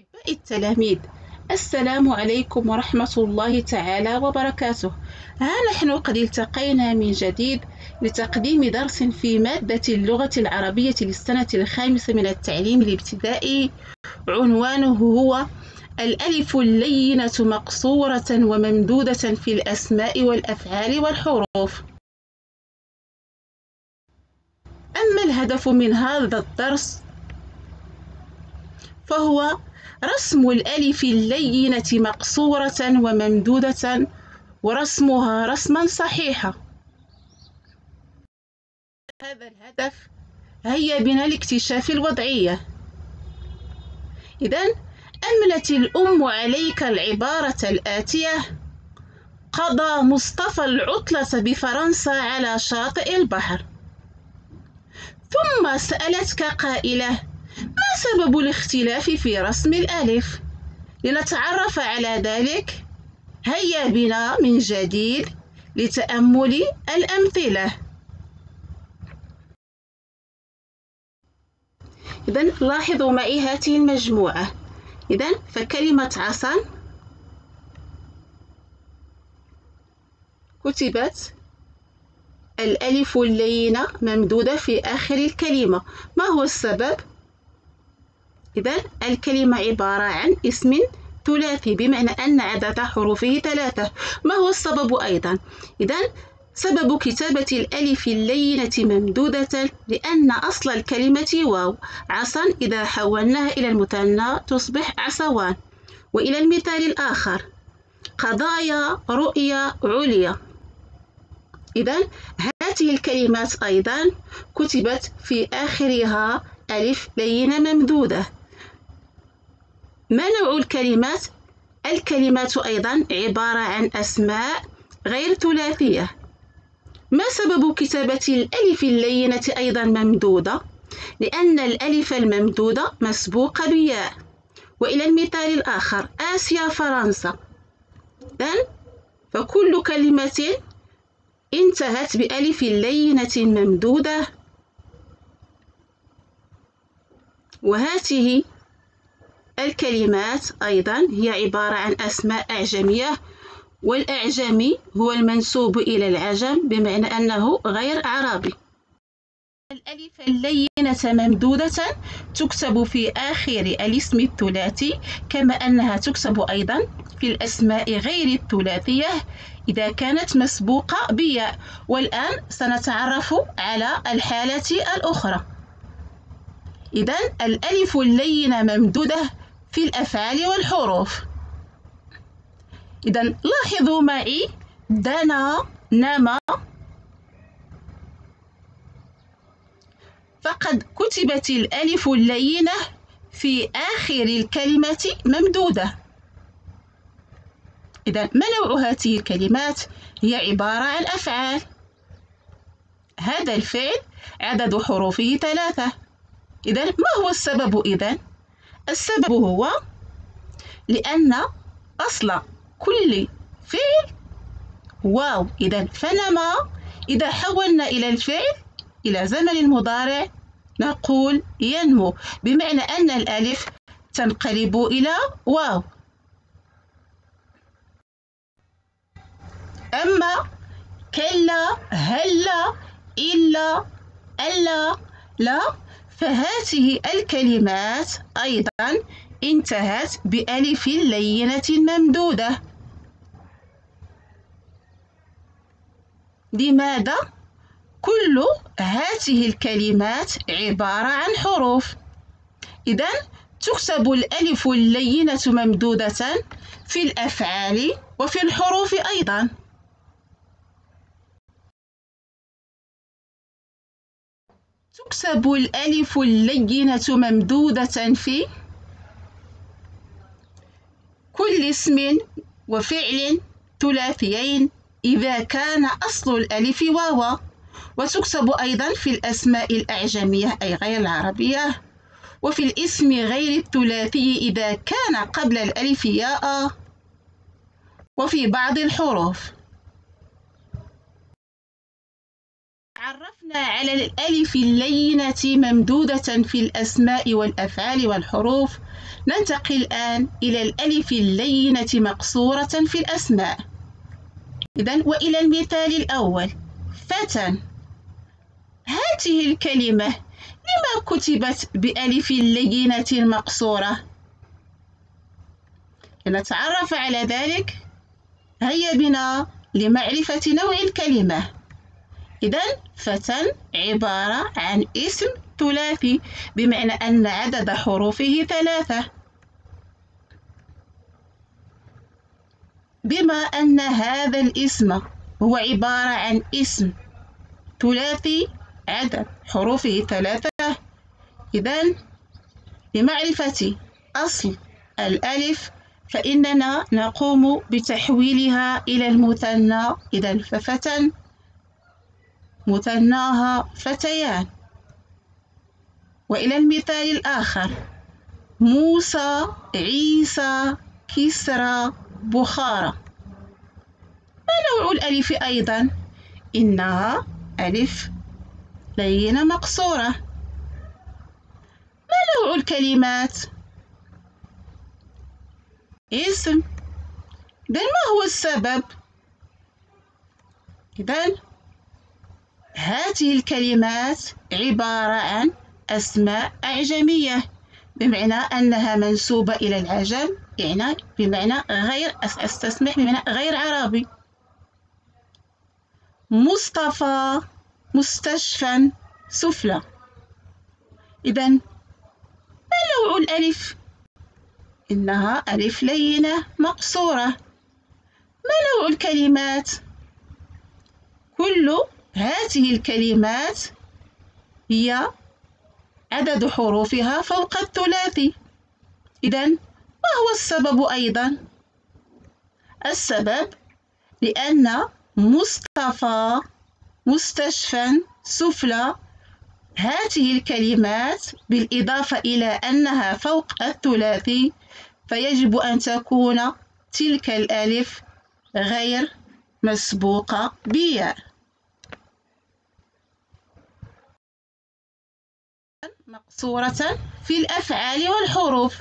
أحبائي التلاميذ، السلام عليكم ورحمة الله تعالى وبركاته. ها نحن قد التقينا من جديد لتقديم درس في مادة اللغة العربية للسنة الخامسة من التعليم الابتدائي، عنوانه هو الألف اللينة مقصورة وممدودة في الأسماء والأفعال والحروف. أما الهدف من هذا الدرس فهو رسم الألف اللينة مقصورة وممدودة ورسمها رسما صحيحا. هذا الهدف هيا بنا لاكتشاف الوضعية. إذن أملت الأم عليك العبارة الآتية: قضى مصطفى العطلة بفرنسا على شاطئ البحر. ثم سألتك قائلة: ما سبب الاختلاف في رسم الألف؟ لنتعرف على ذلك هيا بنا من جديد لتأمل الأمثلة. إذن لاحظوا معي هذه المجموعة. إذن فكلمة عصا كتبت الألف اللينة ممدودة في آخر الكلمة. ما هو السبب؟ إذا الكلمة عبارة عن اسم ثلاثي، بمعنى أن عدد حروفه ثلاثة. ما هو السبب أيضا؟ إذا سبب كتابة الألف اللينة ممدودة لأن أصل الكلمة واو. عصا إذا حولناها إلى المثنى تصبح عصوان. وإلى المثال الآخر: قضايا رؤيا عليا. إذا هذه الكلمات أيضا كتبت في آخرها ألف لينة ممدودة. ما نوع الكلمات؟ الكلمات أيضا عبارة عن أسماء غير ثلاثية. ما سبب كتابة الألف اللينة أيضا ممدودة؟ لأن الألف الممدودة مسبوقة بياء. وإلى المثال الآخر: آسيا فرنسا. إذن فكل كلمة انتهت بألف لينة ممدودة، وهذه الكلمات أيضا هي عبارة عن أسماء أعجمية، والأعجمي هو المنسوب إلى العجم بمعنى أنه غير عربي. الألف اللينة ممدودة تكتب في آخر الاسم الثلاثي، كما أنها تكتب أيضا في الأسماء غير الثلاثية إذا كانت مسبوقة بياء. والآن سنتعرف على الحالة الأخرى. إذن الألف اللينة ممدودة في الأفعال والحروف. إذن لاحظوا معي: دنا، نما. فقد كتبت الألف اللينة في آخر الكلمة ممدودة. إذن ما نوع هذه الكلمات؟ هي عبارة عن أفعال. هذا الفعل عدد حروفه ثلاثة. إذن ما هو السبب إذن؟ السبب هو لأن أصل كل فعل واو. إذن فنما إذا حولنا إلى الفعل إلى زمن المضارع نقول ينمو، بمعنى أن الألف تنقلب إلى واو. أما كلا، هلا، إلا، ألا، لا، فهذه الكلمات أيضا انتهت بألف لينة ممدودة. لماذا؟ كل هذه الكلمات عبارة عن حروف. إذن تكتب الألف اللينة ممدودة في الأفعال وفي الحروف أيضا. تكتب الألف اللينة ممدودة في كل اسم وفعل ثلاثيين إذا كان أصل الألف واو. وتكتب أيضا في الأسماء الأعجمية أي غير العربية، وفي الاسم غير الثلاثي إذا كان قبل الألف ياء، وفي بعض الحروف. تعرفنا على الألف اللينة ممدودة في الأسماء والأفعال والحروف. ننتقل الآن إلى الألف اللينة مقصورة في الأسماء. إذن وإلى المثال الأول: فتى. هذه الكلمة لما كتبت بألف اللينة المقصورة؟ لنتعرف على ذلك. هيا بنا لمعرفة نوع الكلمة. إذن فتى عبارة عن اسم ثلاثي، بمعنى أن عدد حروفه ثلاثة، بما أن هذا الاسم هو عبارة عن اسم ثلاثي عدد حروفه ثلاثة. إذن لمعرفة أصل الألف فإننا نقوم بتحويلها إلى المثنى. إذن ففتى مثناها فتيان. وإلى المثال الآخر: موسى، عيسى، كسرى، بخارى. ما نوع الألف أيضا؟ إنها ألف لينة مقصورة. ما نوع الكلمات؟ اسم. إذن ما هو السبب؟ إذن هذه الكلمات عبارة عن أسماء أعجمية، بمعنى أنها منسوبة إلى العجم، يعني بمعنى غير استسمح، بمعنى غير عربي. مصطفى، مستشفى، سفلى. إذن ما نوع الألف؟ إنها ألف لينة مقصورة. ما نوع الكلمات؟ كل هذه الكلمات هي عدد حروفها فوق الثلاثي. إذن ما هو السبب أيضا؟ السبب لأن مصطفى، مستشفى، سفلى، هذه الكلمات بالإضافة إلى أنها فوق الثلاثي فيجب أن تكون تلك الألف غير مسبوقة بياء مقصورة في الأفعال والحروف.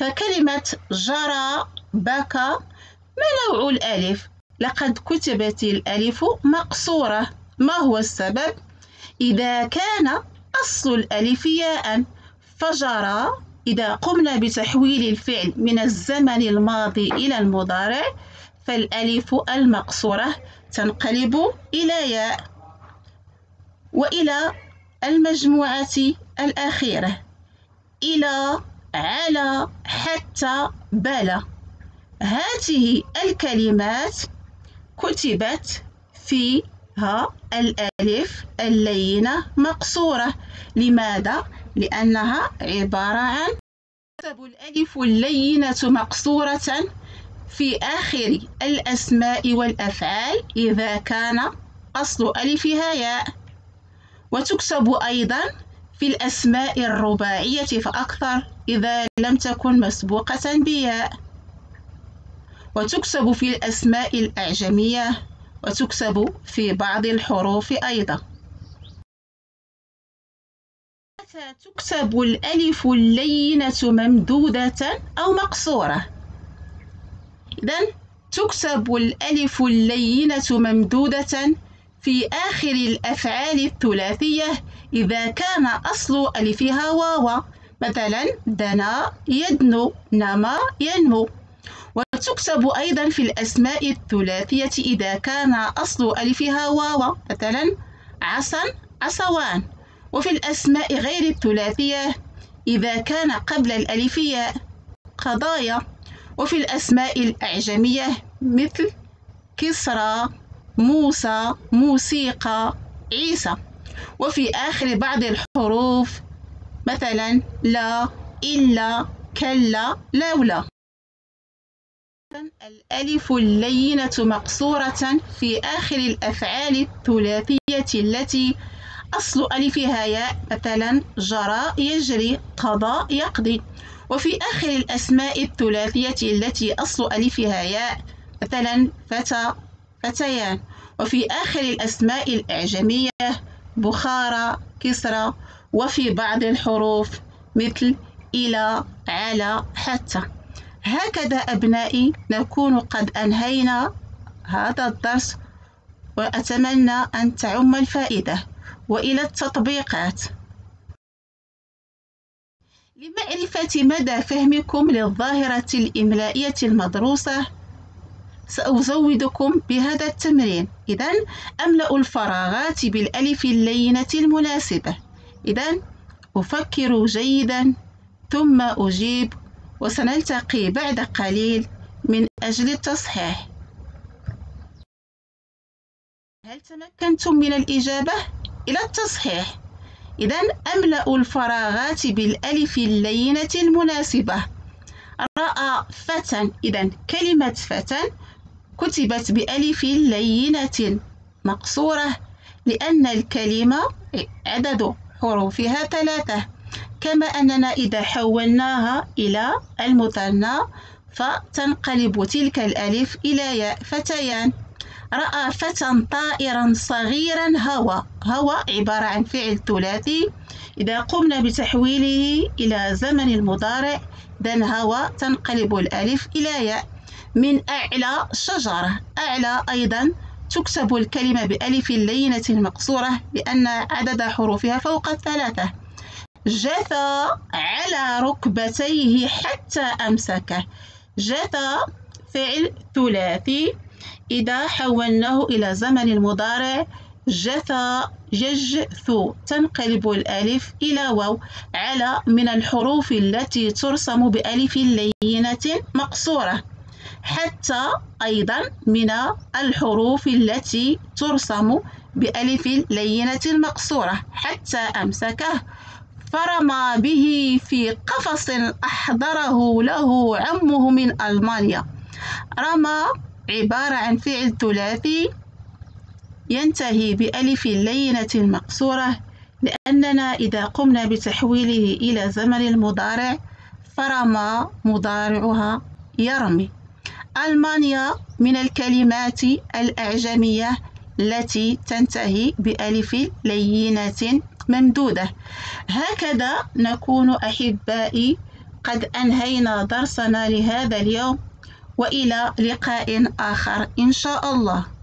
فكلمة جرى، بكى، ما نوع الألف؟ لقد كتبت الألف مقصورة. ما هو السبب؟ إذا كان أصل الألف ياء، فجرى إذا قمنا بتحويل الفعل من الزمن الماضي إلى المضارع فالألف المقصورة تنقلب إلى ياء. وإلى المجموعة الأخيرة: إلى، على، حتى، بلى. هذه الكلمات كتبت فيها الألف اللينة مقصورة. لماذا؟ لأنها عبارة عن تكتب الألف اللينة مقصورة في آخر الأسماء والأفعال إذا كان أصل ألفها ياء، وتكتب أيضا في الأسماء الرباعية فأكثر إذا لم تكن مسبوقة بياء، وتكتب في الأسماء الأعجمية، وتكتب في بعض الحروف أيضا. متى تكتب الألف اللينة ممدودة أو مقصورة؟ إذن تكتب الألف اللينة ممدودة في آخر الأفعال الثلاثية إذا كان أصل ألفها واو، مثلا دنا يدنو، نما ينمو. وتكتب أيضا في الأسماء الثلاثية إذا كان أصل ألفها واو، مثلا عصا، عصوان. وفي الأسماء غير الثلاثية إذا كان قبل الألف ياء، قضايا. وفي الأسماء الأعجمية مثل كسرى، موسى، موسيقى، عيسى. وفي آخر بعض الحروف مثلا لا، إلا، كلا، لولا. الألف اللينة مقصورة في آخر الأفعال الثلاثية التي أصل ألفها ياء، مثلا جرى يجري، قضى يقضي. وفي آخر الأسماء الثلاثية التي أصل ألفها ياء، مثلا فتى، فتيان. وفي آخر الأسماء الأعجمية بخارى، كسرى. وفي بعض الحروف مثل إلى، على، حتى. هكذا أبنائي نكون قد أنهينا هذا الدرس، وأتمنى أن تعم الفائدة. وإلى التطبيقات. لمعرفة مدى فهمكم للظاهرة الإملائية المدروسة سأزودكم بهذا التمرين. إذن أملأ الفراغات بالألف اللينة المناسبة. إذن أفكر جيدا ثم أجيب، وسنلتقي بعد قليل من أجل التصحيح. هل تمكنتم من الإجابة؟ إلى التصحيح. إذن أملأ الفراغات بالألف اللينة المناسبة. رأى فتى، إذن كلمة فتى كتبت بألف لينة مقصورة لأن الكلمة عدد حروفها 3، كما أننا إذا حولناها إلى المثنى فتنقلب تلك الألف إلى ياء. فتيان. رأى فتى طائرا صغيرا هوى. هوى عبارة عن فعل ثلاثي، إذا قمنا بتحويله إلى زمن المضارع إذن هوى تنقلب الألف إلى ياء. من أعلى شجرة. أعلى أيضا تكتب الكلمة بألف لينة مقصورة لأن عدد حروفها فوق 3. جثى على ركبتيه حتى أمسكه. جثى فعل ثلاثي، إذا حولناه إلى زمن المضارع جثى يجثو تنقلب الألف إلى واو. على من الحروف التي ترسم بألف لينة مقصورة. حتى أيضا من الحروف التي ترسم بألف لينة مقصورة. حتى أمسكه. فرمى به في قفص أحضره له عمه من ألمانيا. رمى عبارة عن فعل ثلاثي ينتهي بألف لينة مقصورة لأننا إذا قمنا بتحويله إلى زمن المضارع فرمى مضارعها يرمي. ألمانيا من الكلمات الأعجمية التي تنتهي بألف لينة ممدودة. هكذا نكون أحبائي قد أنهينا درسنا لهذا اليوم، وإلى لقاء آخر إن شاء الله.